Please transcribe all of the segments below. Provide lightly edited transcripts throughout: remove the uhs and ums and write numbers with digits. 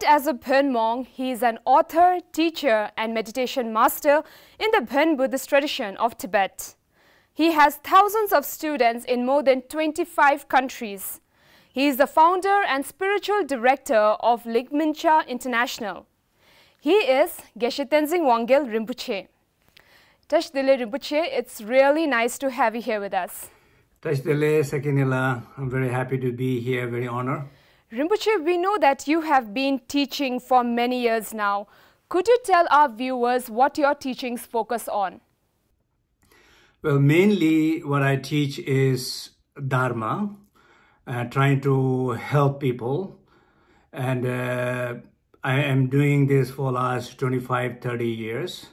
Trained as a Pen monk, he is an author, teacher and meditation master in the Pen Buddhist tradition of Tibet. He has thousands of students in more than 25 countries. He is the founder and spiritual director of Ligmincha International. He is Geshe Tenzin Wangyal Rinpoche. Tashi Dele Rinpoche, it's really nice to have you here with us. Tashi Dele, Sakinila, I'm very happy to be here, very honored. Rinpoche, we know that you have been teaching for many years now. Could you tell our viewers what your teachings focus on? Well, mainly what I teach is Dharma, trying to help people. And I am doing this for the last 25, 30 years.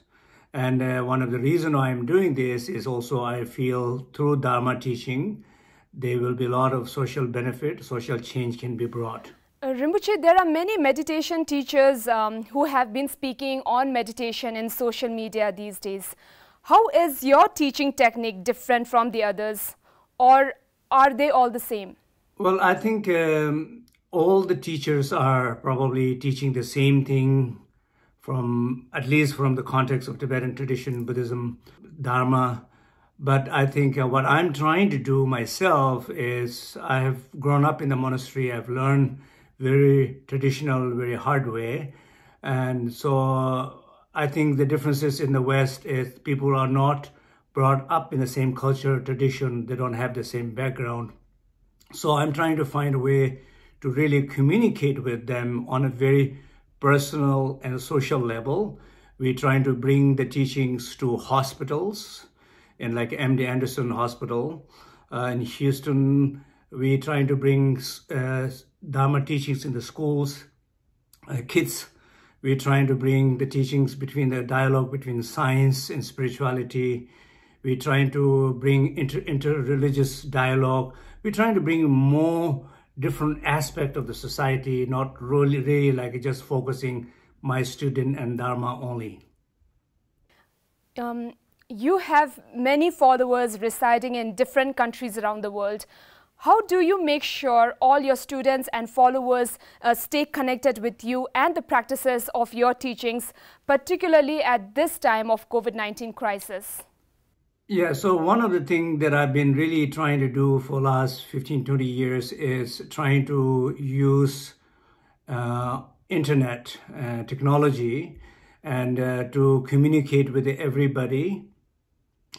And one of the reasons why I'm doing this is also I feel through Dharma teaching, there will be a lot of social benefit, social change can be brought. Rinpoche, there are many meditation teachers who have been speaking on meditation in social media these days. How is your teaching technique different from the others, or are they all the same? Well, I think all the teachers are probably teaching the same thing from, at least from the context of Tibetan tradition, Buddhism, Dharma. But I think what I'm trying to do myself is I have grown up in the monastery. I've learned very traditional, very hard way. And so I think the differences in the West is people are not brought up in the same culture, tradition. They don't have the same background. So I'm trying to find a way to really communicate with them on a very personal and social level. We're trying to bring the teachings to hospitals. In like MD Anderson Hospital in Houston. We're trying to bring Dharma teachings in the schools, kids. We're trying to bring the teachings between the dialogue between science and spirituality. We're trying to bring inter-religious dialogue. We're trying to bring more different aspect of the society, not really like just focusing my student and Dharma only. You have many followers residing in different countries around the world. How do you make sure all your students and followers stay connected with you and the practices of your teachings, particularly at this time of COVID-19 crisis? Yeah, so one of the things that I've been really trying to do for the last 15, 20 years is trying to use internet technology and to communicate with everybody.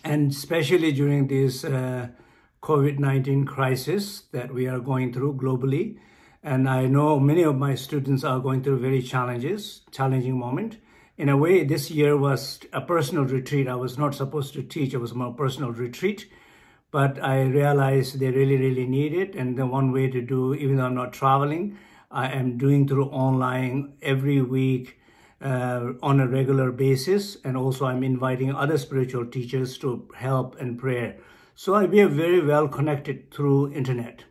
And especially during this COVID-19 crisis that we are going through globally. And I know many of my students are going through very challenging moment. In a way, this year was a personal retreat. I was not supposed to teach. It was my personal retreat. But I realized they really need it. And the one way to do, even though I'm not traveling, I am doing through online every week on a regular basis, and also I'm inviting other spiritual teachers to help and prayer. So we are very well connected through internet.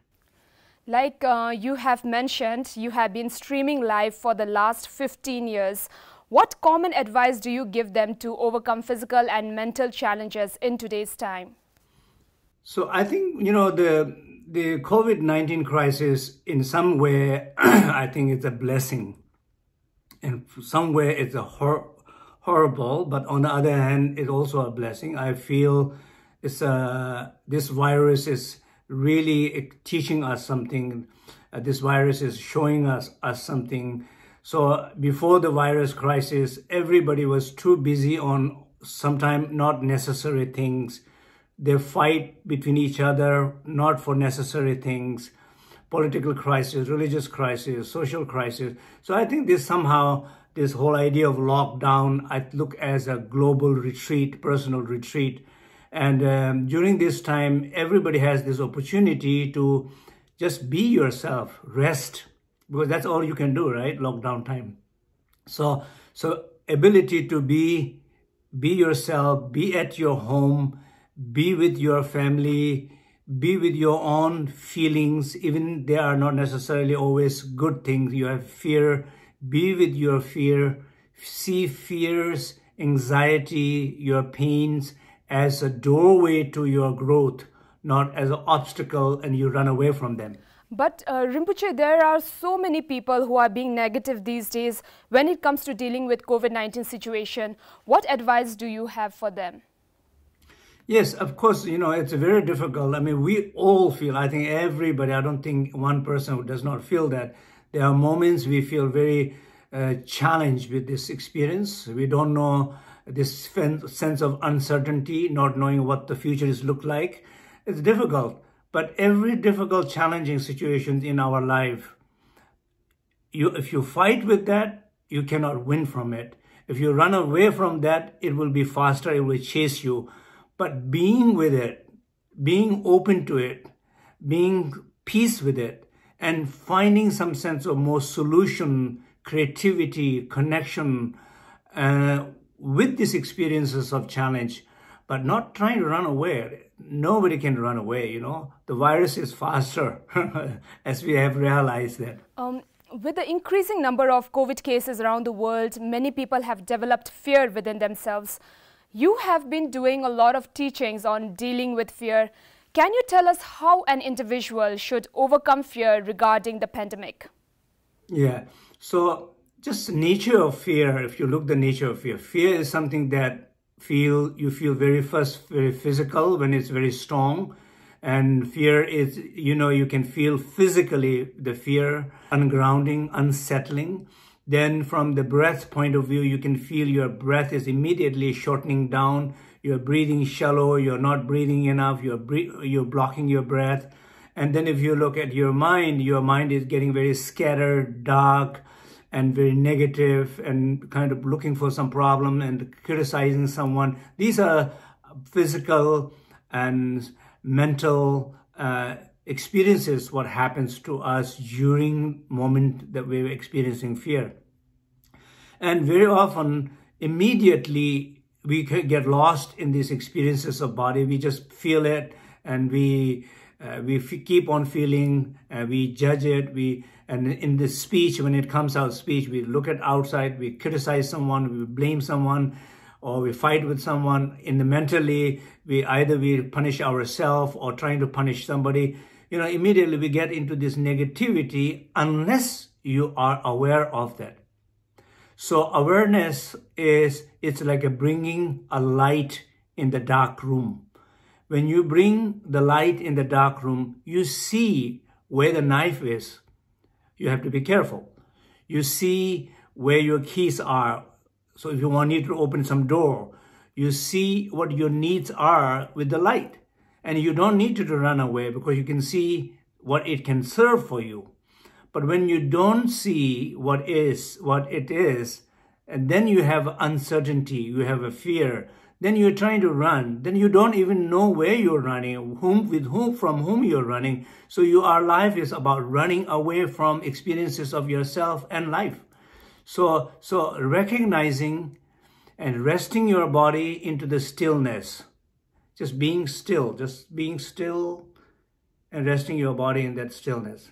Like you have mentioned, you have been streaming live for the last 15 years. What common advice do you give them to overcome physical and mental challenges in today's time? So I think, you know, the COVID-19 crisis in some way, I think it's a blessing. And somewhere it's a horrible, but on the other hand, it's also a blessing. I feel it's this virus is really teaching us something. This virus is showing us something. So before the virus crisis, everybody was too busy on sometimes not necessary things. They fight between each other, not for necessary things. Political crisis, religious crisis, social crisis. So I think this somehow, this whole idea of lockdown, I look as a global retreat, personal retreat. And during this time, everybody has this opportunity to just be yourself, rest, because that's all you can do, right? Lockdown time. So ability to be yourself, be at your home, be with your family, be with your own feelings, even they are not necessarily always good things. You have fear, be with your fear, see fears, anxiety, your pains as a doorway to your growth, not as an obstacle and you run away from them. But Rinpoche, there are so many people who are being negative these days when it comes to dealing with COVID-19 situation. What advice do you have for them? Yes, of course, you know, it's very difficult. I mean, we all feel, I think everybody, I don't think one person who does not feel that. There are moments we feel very challenged with this experience. We don't know, this sense of uncertainty, not knowing what the future is look like. It's difficult, but every difficult, challenging situation in our life, if you fight with that, you cannot win from it. If you run away from that, it will be faster, it will chase you. But being with it, being open to it, being peace with it, and finding some sense of more solution, creativity, connection with these experiences of challenge, but not trying to run away. Nobody can run away, you know. The virus is faster, as we have realized that. With the increasing number of COVID cases around the world, many people have developed fear within themselves. You have been doing a lot of teachings on dealing with fear. Can you tell us how an individual should overcome fear regarding the pandemic? Yeah, so just nature of fear, if you look at the nature of fear, fear is something that you feel very physical when it's very strong. And fear is, you know, you can feel physically the fear, ungrounding, unsettling. Then from the breath point of view, you can feel your breath is immediately shortening down. You're breathing shallow, you're not breathing enough, you're blocking your breath. And then if you look at your mind is getting very scattered, dark, and very negative, and kind of looking for some problem and criticizing someone. These are physical and mental experiences, what happens to us during moment that we're experiencing fear. And very often, immediately, we could get lost in these experiences of body. We just feel it, and we keep on feeling, we judge it, and in this speech, when it comes out speech, we look at outside, we criticize someone, we blame someone, or we fight with someone. In the mentally, we either punish ourselves or trying to punish somebody. You know, immediately we get into this negativity unless you are aware of that. So awareness is, it's like a bringing a light in the dark room. When you bring the light in the dark room, you see where the knife is. You have to be careful. You see where your keys are. So if you need to open some door, you see what your needs are with the light. And you don't need to run away because you can see what it can serve for you. But when you don't see what it is, and then you have uncertainty, you have a fear, then you're trying to run, then you don't even know where you're running, from whom you're running. So our life is about running away from experiences of yourself and life. So recognizing and resting your body into the stillness, just being still and resting your body in that stillness.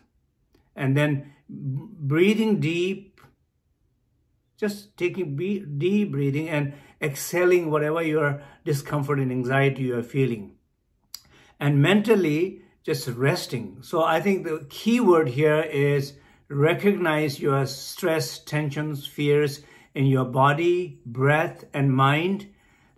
And then breathing deep, just taking deep breathing and exhaling whatever your discomfort and anxiety you are feeling. And mentally, just resting. So I think the key word here is recognize your stress, tensions, fears in your body, breath, and mind.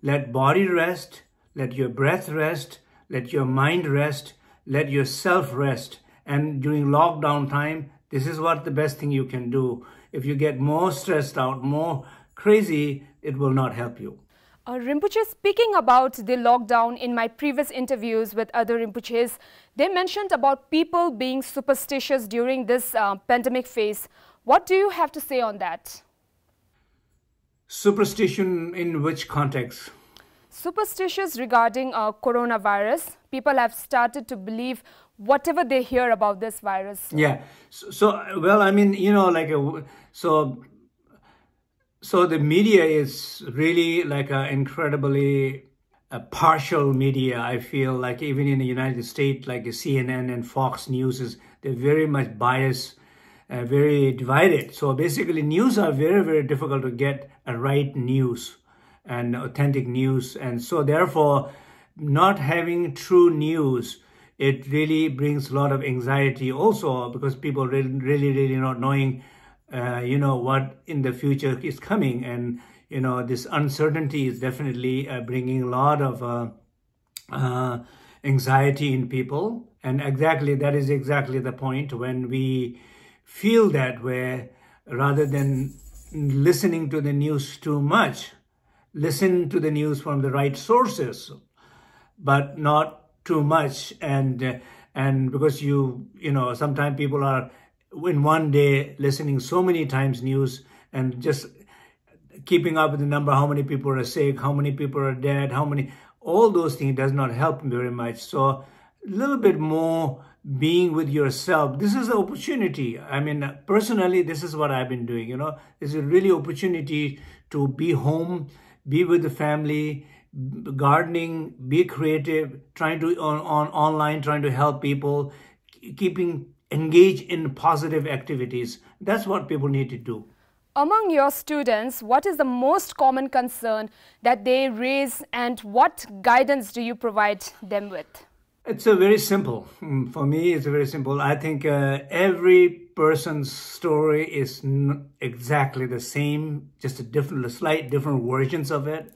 Let body rest, let your breath rest, let your mind rest, let yourself rest. And during lockdown time, this is what the best thing you can do. If you get more stressed out, more crazy, it will not help you. Rinpoche, speaking about the lockdown, in my previous interviews with other Rinpoches, they mentioned about people being superstitious during this pandemic phase. What do you have to say on that? Superstition in which context? Superstitious regarding coronavirus. People have started to believe whatever they hear about this virus. Yeah. Well, I mean, you know, like, so the media is really like an incredibly partial media. I feel like even in the United States, like CNN and Fox News, they're very much biased, very divided. So basically news are very difficult to get a right news and authentic news. And so therefore, not having true news it really brings a lot of anxiety also, because people really not knowing, what in the future is coming. And, this uncertainty is definitely bringing a lot of anxiety in people. And exactly, that is exactly the point when we feel that way, rather than listening to the news too much, listen to the news from the right sources, but not too much. And because sometimes people are in one day listening so many times news and just keeping up with the number, how many people are sick, how many people are dead, all those things does not help very much. So a little bit more being with yourself. This is an opportunity. I mean, personally, this is what I've been doing, It's a really opportunity to be home, be with the family, gardening, be creative, trying to online, trying to help people, keeping engaged in positive activities. That's what people need to do. Among your students, what is the most common concern that they raise, and what guidance do you provide them with? It's a very simple. For me, it's very simple. I think every person's story is exactly the same, just slight different versions of it.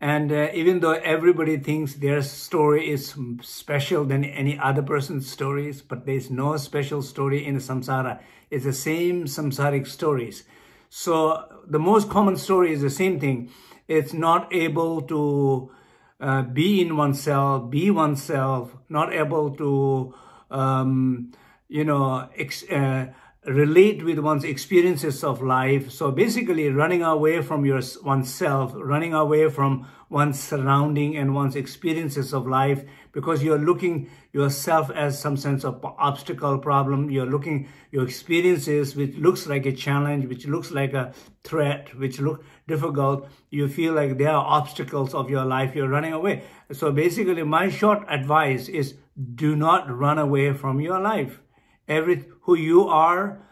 And even though everybody thinks their story is special than any other person's stories, but there's no special story in samsara. It's the same samsaric stories. So the most common story is the same thing. It's not able to be in oneself, be oneself, not able to, relate with one's experiences of life. So basically running away from oneself, running away from one's surrounding and one's experiences of life, because you're looking yourself as some sense of obstacle, problem. You're looking your experiences, which looks like a challenge, which looks like a threat, which look difficult. You feel like there are obstacles of your life. You're running away. So basically my short advice is do not run away from your life. Who you are,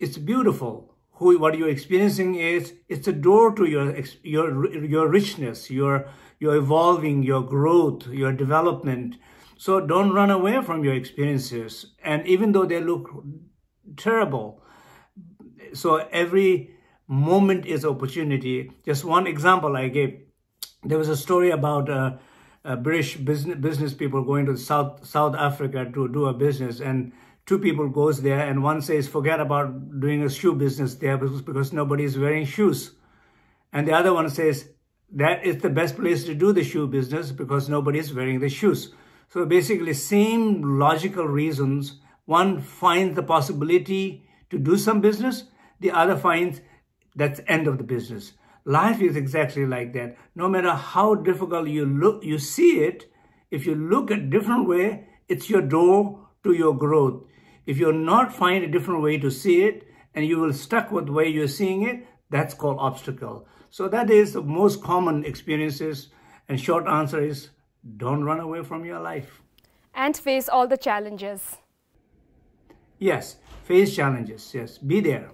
it's beautiful. What you're experiencing is, it's a door to your richness, your evolving, your growth, your development. So don't run away from your experiences. And even though they look terrible, so every moment is opportunity. Just one example I gave. There was a story about British business people going to South Africa to do a business, and two people goes there, and one says, forget about doing a shoe business there because nobody is wearing shoes. And the other one says, that is the best place to do the shoe business because nobody is wearing the shoes. So basically, same logical reasons. One finds the possibility to do some business. The other finds that's the end of the business. Life is exactly like that. No matter how difficult you see it, if you look a different way, it's your door to your growth. If you're not find a different way to see it, and you will stuck with the way you're seeing it, that's called obstacle. So that is the most common experiences. And short answer is, don't run away from your life. And face all the challenges. Yes, face challenges, yes, be there.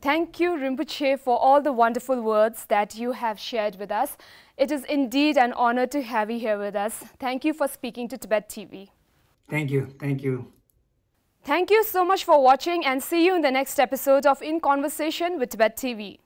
Thank you, Rinpoche, for all the wonderful words that you have shared with us. It is indeed an honor to have you here with us. Thank you for speaking to Tibet TV. Thank you, thank you. Thank you so much for watching, and see you in the next episode of In Conversation with Tibet TV.